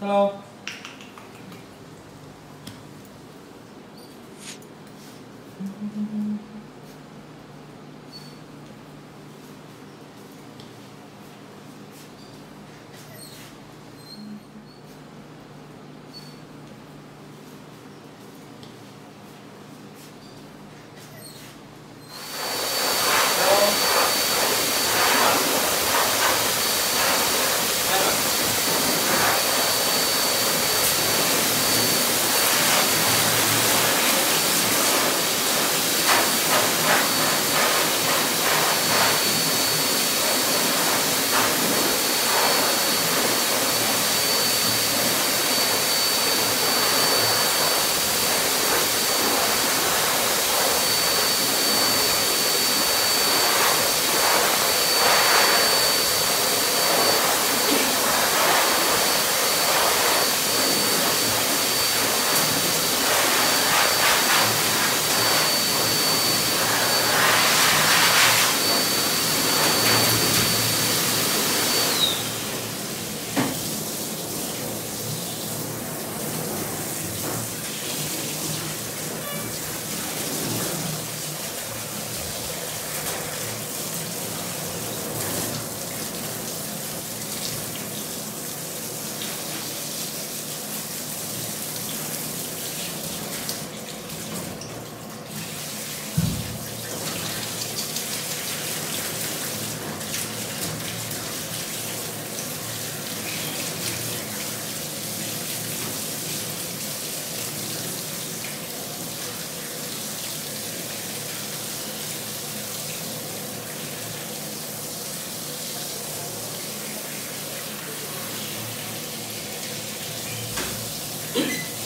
Hello.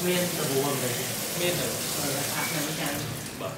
Nguyên tập vụ bằng đấy. Nguyên tập vụ bằng hạt này mới chán. Bở.